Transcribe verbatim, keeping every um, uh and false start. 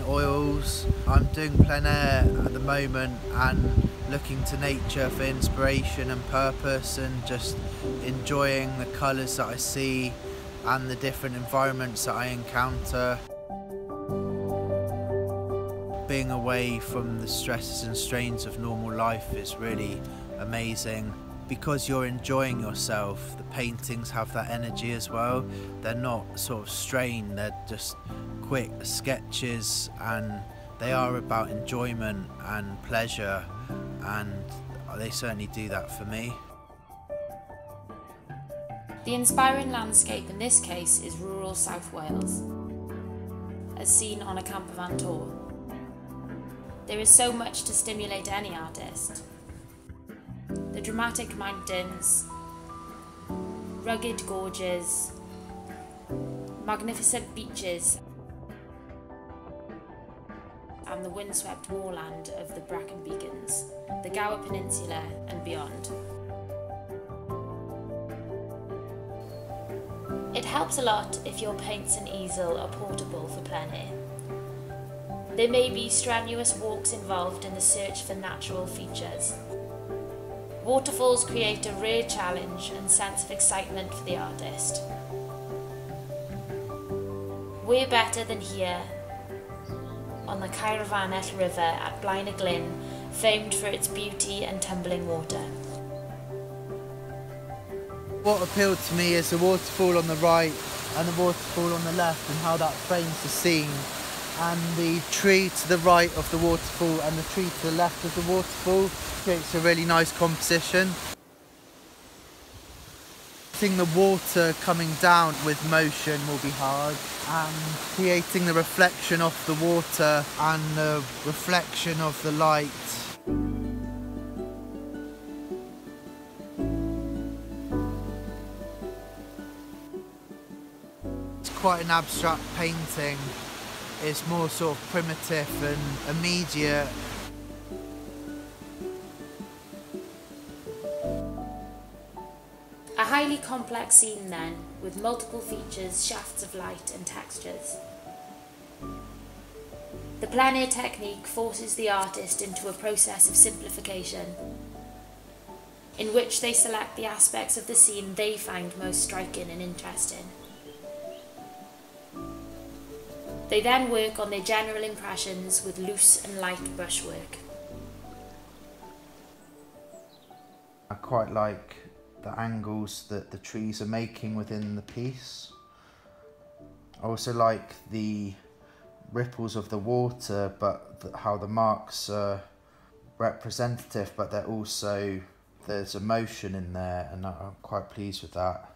and oils. I'm doing plein air at the moment and looking to nature for inspiration and purpose, and just enjoying the colours that I see and the different environments that I encounter. Being away from the stresses and strains of normal life is really amazing. Because you're enjoying yourself, the paintings have that energy as well. They're not sort of strained, they're just quick sketches, and they are about enjoyment and pleasure, and they certainly do that for me. The inspiring landscape in this case is rural South Wales, as seen on a campervan tour. There is so much to stimulate any artist. The dramatic mountains, rugged gorges, magnificent beaches, and the windswept moorland of the Brecon Beacons, the Gower Peninsula and beyond. It helps a lot if your paints and easel are portable for plein air. There may be strenuous walks involved in the search for natural features. Waterfalls create a rare challenge and sense of excitement for the artist. We're better than here on the Caerfanell River at Blaen-y-Glyn, famed for its beauty and tumbling water. What appealed to me is the waterfall on the right and the waterfall on the left, and how that frames the scene, and the tree to the right of the waterfall and the tree to the left of the waterfall creates a really nice composition. Getting the water coming down with motion will be hard, and creating the reflection of the water and the reflection of the light. It's quite an abstract painting. It's more sort of primitive and immediate. A highly complex scene then, with multiple features, shafts of light and textures. The plein air technique forces the artist into a process of simplification, in which they select the aspects of the scene they find most striking and interesting. They then work on their general impressions with loose and light brushwork. I quite like the angles that the trees are making within the piece. I also like the ripples of the water, but how the marks are representative, but they're also, there's emotion in there, and I'm quite pleased with that.